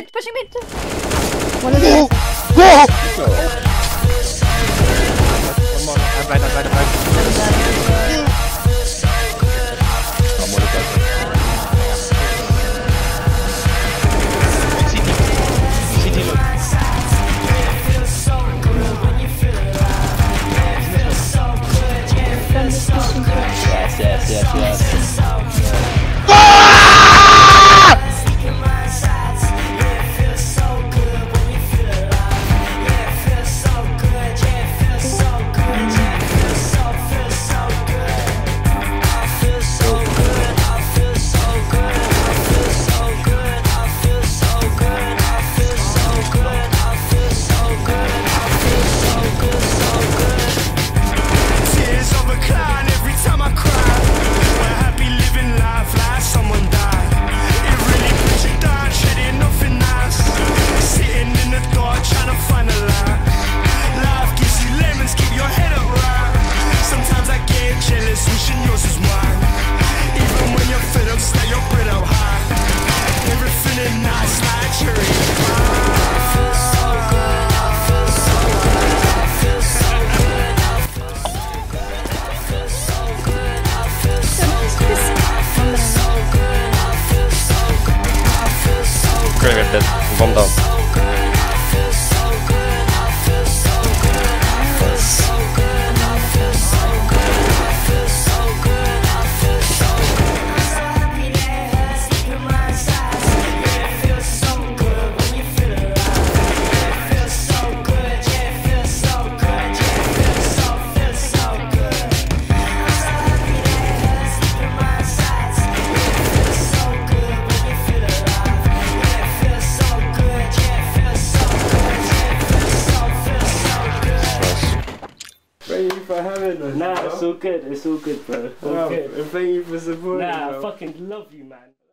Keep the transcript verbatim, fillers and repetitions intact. mid, pushing mid. One of these. Go! Come on, I'm right, I'm right, I'm right. Yes, yes, yes, yes. Bomb down. It's all good, bro. All wow. Good. And thank you for supporting. Nah, bro. I fucking love you, man.